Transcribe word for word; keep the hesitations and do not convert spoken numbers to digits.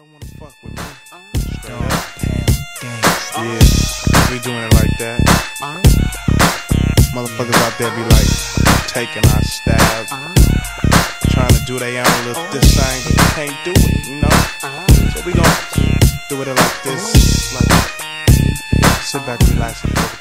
don't wanna fuck with me. Straight up. Uh, yeah, we doing it like that. Uh, Motherfuckers out there be like taking our stabs, uh, trying to do their own little uh, this thing, but they can't do it, you know. Uh, so we gon' do it like this. Like, sit back, relax, and